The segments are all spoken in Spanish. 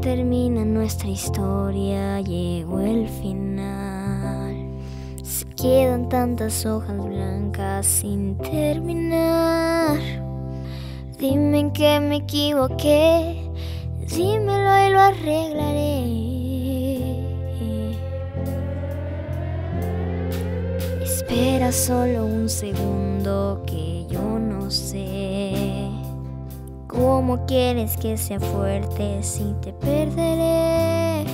termina nuestra historia, llegó el final. Se quedan tantas hojas blancas sin terminar. Dime en qué me equivoqué, dímelo y lo arreglaré. Espera solo un segundo, que yo no sé cómo quieres que sea fuerte si te perderé.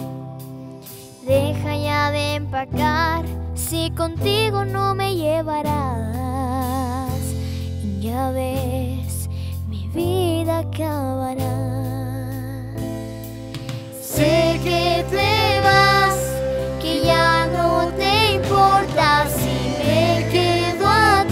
Deja ya de empacar, si contigo no me llevarás. Y ya ves, mi vida acabará. Sé que te vas, que ya no te importa si me quedo atrás.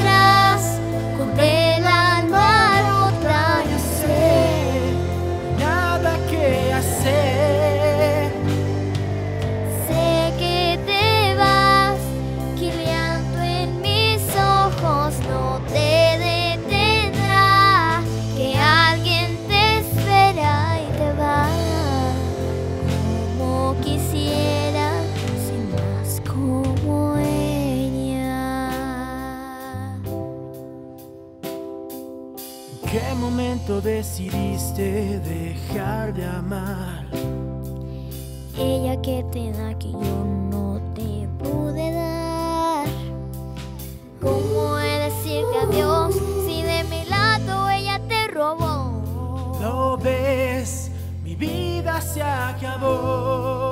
¿En qué momento decidiste dejar de amar? Ella que te da que yo no te pude dar. ¿Cómo he de decirte adiós si de mi lado ella te robó? ¿Lo ves? Mi vida se acabó.